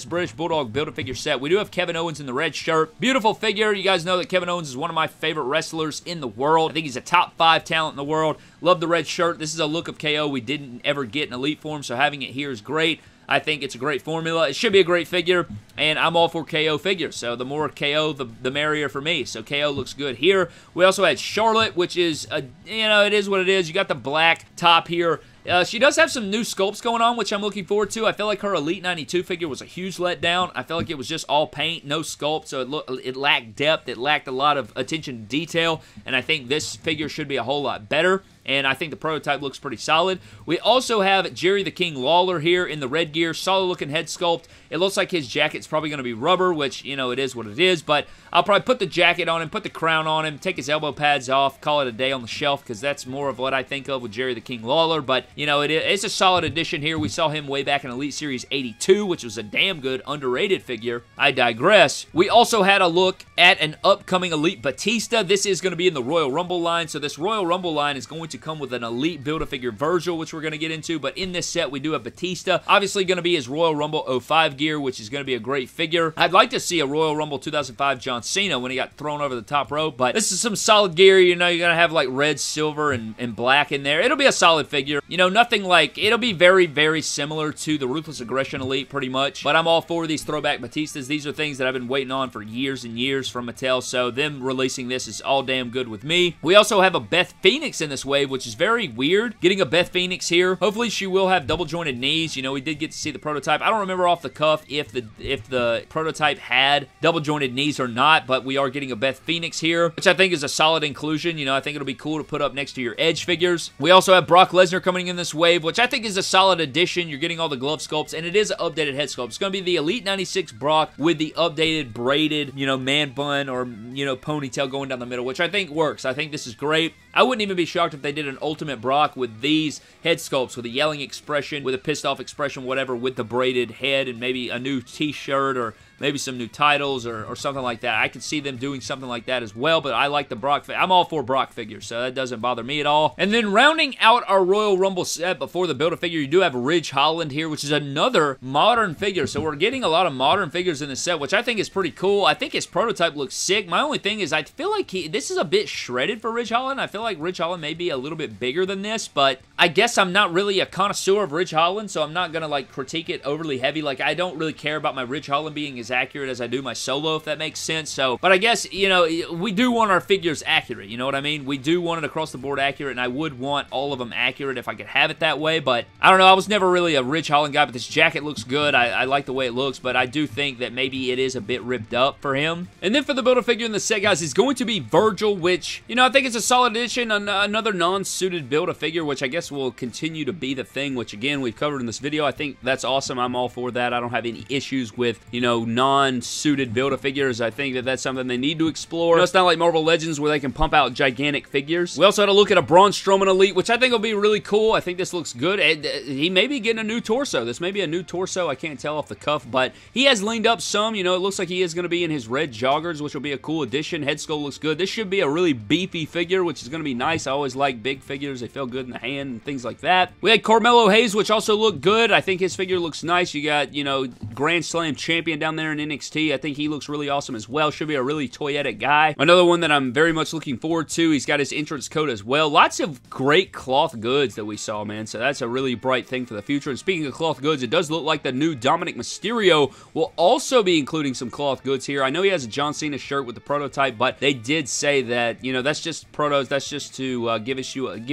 British Bulldog Build-A-Figure set, we do have Kevin Owens in the red shirt. Beautiful figure. You guys know that Kevin Owens is one of my favorite wrestlers in the world. I think he's a top 5 talent in the world. Love the red shirt. This is a look of KO we didn't ever get in Elite form, so having it here is great. I think it's a great formula. It should be a great figure, and I'm all for KO figures, so the more KO, the merrier for me. So KO looks good here. We also had Charlotte, which is, you know, it is what it is. You got the black top here. She does have some new sculpts going on, which I'm looking forward to. I feel like her Elite 92 figure was a huge letdown. I felt like it was just all paint, no sculpt, so it lacked depth. It lacked a lot of attention to detail, and I think this figure should be a whole lot better, and I think the prototype looks pretty solid. We also have Jerry the King Lawler here in the red gear. Solid-looking head sculpt. It looks like his jacket's probably going to be rubber, which, you know, it is what it is, but I'll probably put the jacket on him, put the crown on him, take his elbow pads off, call it a day on the shelf, because that's more of what I think of with Jerry the King Lawler. But, you know, it's a solid addition here. We saw him way back in Elite Series 82, which was a damn good, underrated figure. I digress. We also had a look at an upcoming Elite Batista. This is going to be in the Royal Rumble line, so this Royal Rumble line is going to come with an Elite Build-A-Figure Virgil, which we're going to get into, but in this set, we do have Batista. Obviously going to be his Royal Rumble 05 gear, which is going to be a great figure. I'd like to see a Royal Rumble 2005 John Cena when he got thrown over the top rope, but this is some solid gear. You know, you're going to have like red, silver, and black in there. It'll be a solid figure. You know, nothing like, it'll be very, very similar to the Ruthless Aggression Elite, pretty much, but I'm all for these throwback Batistas. These are things that I've been waiting on for years and years from Mattel, so them releasing this is all damn good with me. We also have a Beth Phoenix in this wave, which is very weird, getting a Beth Phoenix here. Hopefully she will have double jointed knees. You know, we did get to see the prototype. I don't remember off the cuff if the prototype had double jointed knees or not, but we are getting a Beth Phoenix here, which I think is a solid inclusion. You know, I think it'll be cool to put up next to your Edge figures. We also have Brock Lesnar coming in this wave, which I think is a solid addition. You're getting all the glove sculpts, and it is an updated head sculpt. It's going to be the Elite 96 Brock with the updated braided, you know, man bun or, you know, ponytail going down the middle, which I think works. I think this is great. I wouldn't even be shocked if they did an Ultimate Brock with these head sculpts, with a yelling expression, with a pissed-off expression, whatever, with the braided head and maybe a new t-shirt or maybe some new titles or something like that. I could see them doing something like that as well, but I like the Brock. I'm all for Brock figures, so that doesn't bother me at all. And then rounding out our Royal Rumble set before the Build-A-Figure, you do have Ridge Holland here, which is another modern figure. So we're getting a lot of modern figures in the set, which I think is pretty cool. I think his prototype looks sick. My only thing is I feel like this is a bit shredded for Ridge Holland. I feel like Ridge Holland may be a little bit bigger than this, but I guess I'm not really a connoisseur of Ridge Holland, so I'm not going to like critique it overly heavy. Like, I don't really care about my Ridge Holland being as as accurate as I do my solo, if that makes sense. So, but I guess, you know, we do want our figures accurate, you know what I mean? We do want it across the board accurate, and I would want all of them accurate if I could have it that way, but I don't know. I was never really a Rich Holland guy, but this jacket looks good. I like the way it looks, but I do think that maybe it is a bit ripped up for him. And then for the Build-A-Figure in the set, guys, is going to be Virgil, which, you know, I think it's a solid addition, another non-suited Build-A-Figure, which I guess will continue to be the thing, which, again, we've covered in this video. I think that's awesome. I'm all for that. I don't have any issues with, you know, non-suited Build-A-Figures. I think that that's something they need to explore. You know, it's not like Marvel Legends where they can pump out gigantic figures. We also had a look at a Braun Strowman Elite, which I think will be really cool. I think this looks good. He may be getting a new torso. This may be a new torso. I can't tell off the cuff, but he has leaned up some. You know, it looks like he is going to be in his red joggers, which will be a cool addition. Head sculpt looks good. This should be a really beefy figure, which is going to be nice. I always like big figures. They feel good in the hand and things like that. We had Carmelo Hayes, which also looked good. I think his figure looks nice. You got, you know, Grand Slam champion down there in NXT. I think he looks really awesome as well. Should be a really toyetic guy. Another one that I'm very much looking forward to. He's got his entrance coat as well. Lots of great cloth goods that we saw, man. So that's a really bright thing for the future. And speaking of cloth goods, it does look like the new Dominic Mysterio will also be including some cloth goods here. I know he has a John Cena shirt with the prototype, but they did say that, you know, that's just protos. That's just to give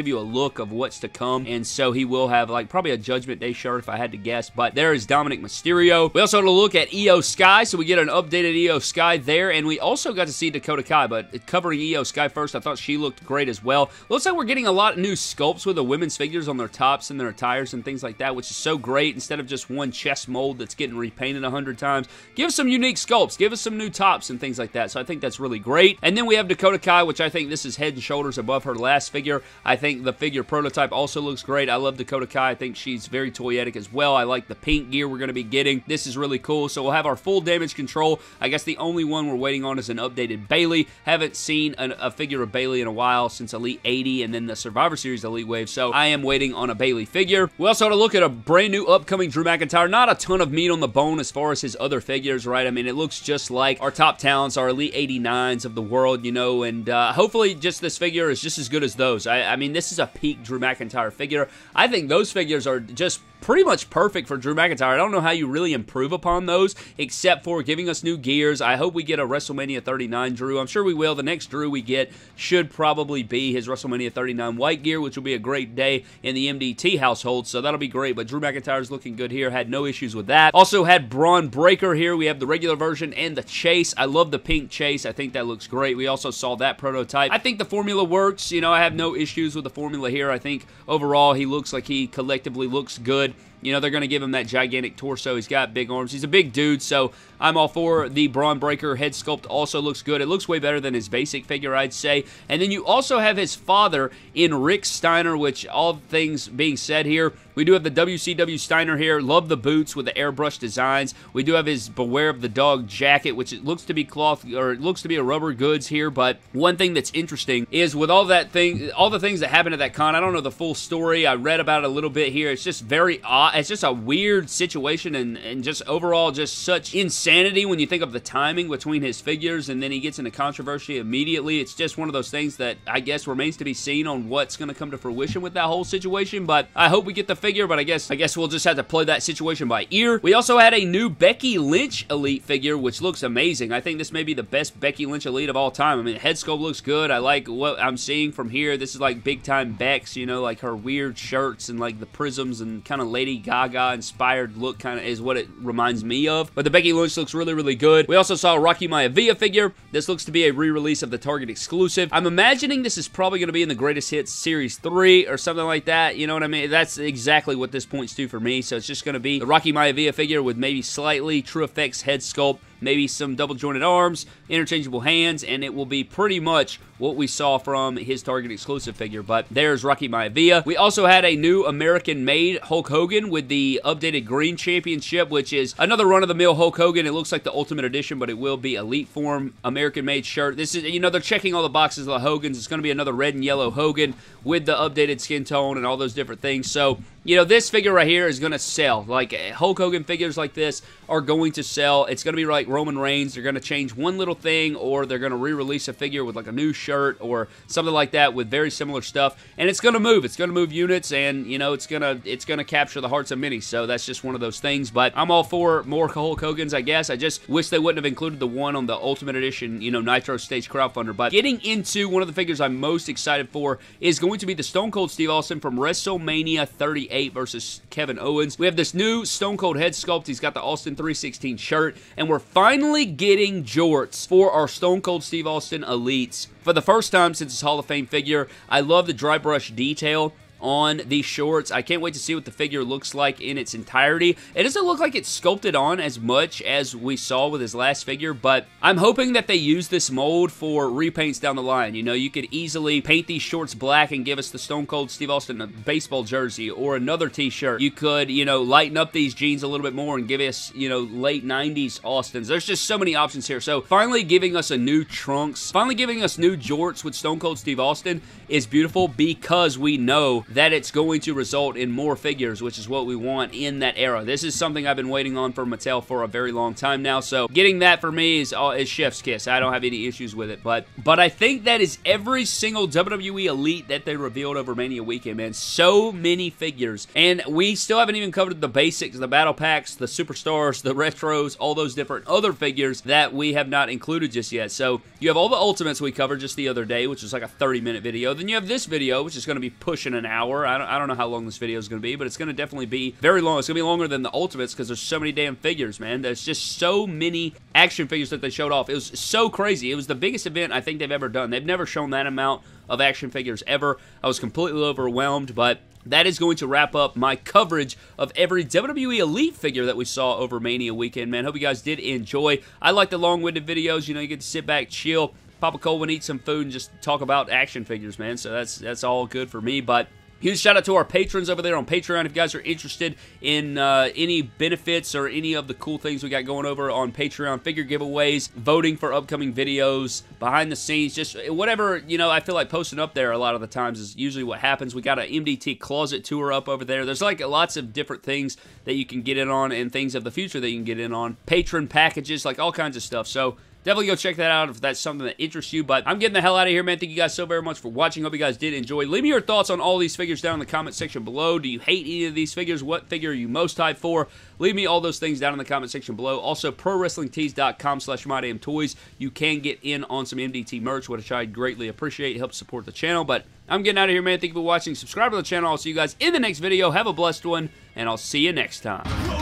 you a look of what's to come. And so he will have, like, probably a Judgment Day shirt if I had to guess. But there is Dominic Mysterio. We also had a look at Io Sky, so we get an updated Io Sky there. And we also got to see Dakota Kai, but covering Io Sky first, I thought she looked great as well. Looks like we're getting a lot of new sculpts with the women's figures on their tops and their attires and things like that, which is so great. Instead of just one chest mold that's getting repainted 100 times, give us some unique sculpts, give us some new tops and things like that. So I think that's really great. And then we have Dakota Kai, which I think this is head and shoulders above her last figure. I think the figure prototype also looks great. I love Dakota Kai. I think she's very toyetic as well. I like the pink gear we're going to be getting. This is really cool. So we'll have our full damage control. I guess the only one we're waiting on is an updated Bayley. Haven't seen a figure of Bayley in a while, since Elite 80 and then the Survivor Series Elite Wave. So I am waiting on a Bayley figure. We also had a look at a brand new upcoming Drew McIntyre. Not a ton of meat on the bone as far as his other figures, right? I mean, it looks just like our top talents, our Elite 89s of the world, you know, and hopefully just this figure is just as good as those. I mean, this is a peak Drew McIntyre figure. I think those figures are just pretty much perfect for Drew McIntyre. I don't know how you really improve upon those, except for giving us new gears. I hope we get a WrestleMania 39 Drew. I'm sure we will. The next Drew we get should probably be his WrestleMania 39 white gear, which will be a great day in the MDT household, so that'll be great. But Drew McIntyre's looking good here. Had no issues with that. Also had Braun Breaker here. We have the regular version and the chase. I love the pink chase. I think that looks great. We also saw that prototype. I think the formula works. You know, I have no issues with the formula here. I think overall he looks like he collectively looks good. You know, they're going to give him that gigantic torso. He's got big arms. He's a big dude, so I'm all for the Braun Breaker. Head sculpt also looks good. It looks way better than his basic figure, I'd say. And then you also have his father in Rick Steiner, which, all things being said here, we do have the WCW Steiner here. Love the boots with the airbrush designs. We do have his Beware of the Dog jacket, which it looks to be cloth, or it looks to be a rubber goods here. But one thing that's interesting is with all the things that happened at that con, I don't know the full story. I read about it a little bit here. It's just very odd. It's just a weird situation, and just overall just such insanity when you think of the timing between his figures, and then he gets into controversy immediately. It's just one of those things that I guess remains to be seen on what's going to come to fruition with that whole situation. But I hope we get the figure, but I guess we'll just have to play that situation by ear. We also had a new Becky Lynch Elite figure, which looks amazing. I think this may be the best Becky Lynch Elite of all time. I mean, head sculpt looks good. I like what I'm seeing from here. This is like big time Bex, you know, like her weird shirts and like the prisms and kind of Lady Gaga inspired look kind of is what it reminds me of. But the Becky Lynch looks really, really good. We also saw a Rocky Maivia figure. This looks to be a re-release of the Target exclusive. I'm imagining this is probably going to be in the Greatest Hits Series 3 or something like that. You know what I mean? That's exactly what this points to for me. So it's just going to be the Rocky Maivia figure with maybe slightly True Effects head sculpt, maybe some double jointed arms, interchangeable hands, and it will be pretty much what we saw from his Target exclusive figure. But there's Rocky Maivia. We also had a new American made Hulk Hogan with the updated green championship, which is another run of the mill Hulk Hogan. It looks like the Ultimate Edition, but it will be elite form, American made shirt. This is, you know, they're checking all the boxes of the Hogans. It's going to be another red and yellow Hogan with the updated skin tone and all those different things. So, you know, this figure right here is going to sell. Like, Hulk Hogan figures like this are going to sell. It's going to be like Roman Reigns, they're going to change one little thing, or they're going to re-release a figure with like a new shirt or something like that with very similar stuff, and it's going to move. It's going to move units, and you know it's going to capture the hearts of many. So that's just one of those things. But I'm all for more Hulk Hogan's, I guess. I just wish they wouldn't have included the one on the Ultimate Edition, you know, Nitro Stage crowdfunder. But getting into one of the figures I'm most excited for is going to be the Stone Cold Steve Austin from WrestleMania 38 versus Kevin Owens. We have this new Stone Cold head sculpt. He's got the Austin 316 shirt, and we're finally getting jorts for our Stone Cold Steve Austin Elites for the first time since his Hall of Fame figure. I love the dry brush detail on these shorts. I can't wait to see what the figure looks like in its entirety. It doesn't look like it's sculpted on as much as we saw with his last figure, but I'm hoping that they use this mold for repaints down the line. You know, you could easily paint these shorts black and give us the Stone Cold Steve Austin a baseball jersey or another t-shirt. You could, you know, lighten up these jeans a little bit more and give us, you know, late 90s Austins. There's just so many options here. So finally giving us a new trunks, finally giving us new jorts with Stone Cold Steve Austin is beautiful, because we know that it's going to result in more figures, which is what we want in that era. This is something I've been waiting on for Mattel for a very long time now, so getting that for me is chef's kiss. I don't have any issues with it, but I think that is every single WWE Elite that they revealed over Mania Weekend, man. So many figures, and we still haven't even covered the basics, the battle packs, the superstars, the retros, all those different other figures that we have not included just yet. So you have all the Ultimates we covered just the other day, which was like a 30-minute video. Then you have this video, which is going to be pushing an hour. I don't know how long this video is going to be, but it's going to definitely be very long. It's going to be longer than the Ultimates because there's so many damn figures, man. There's just so many action figures that they showed off. It was so crazy. It was the biggest event I think they've ever done. They've never shown that amount of action figures ever. I was completely overwhelmed, but that is going to wrap up my coverage of every WWE Elite figure that we saw over Mania Weekend, man. Hope you guys did enjoy. I like the long-winded videos. You know, you get to sit back, chill, pop a cold one, eat some food, and just talk about action figures, man. So that's all good for me, but huge shout out to our patrons over there on Patreon. If you guys are interested in any benefits or any of the cool things we got going over on Patreon, figure giveaways, voting for upcoming videos, behind the scenes, just whatever, you know, I feel like posting up there a lot of the times is usually what happens. We got an MDT closet tour up over there. There's like lots of different things that you can get in on and things of the future that you can get in on. Patron packages, like all kinds of stuff. So definitely go check that out if that's something that interests you. But I'm getting the hell out of here, man. Thank you guys so very much for watching. Hope you guys did enjoy. Leave me your thoughts on all these figures down in the comment section below. Do you hate any of these figures? What figure are you most hyped for? Leave me all those things down in the comment section below. Also, prowrestlingtees.com/mydamntoys. You can get in on some MDT merch, which I greatly appreciate. It helps support the channel. But I'm getting out of here, man. Thank you for watching. Subscribe to the channel. I'll see you guys in the next video. Have a blessed one, and I'll see you next time.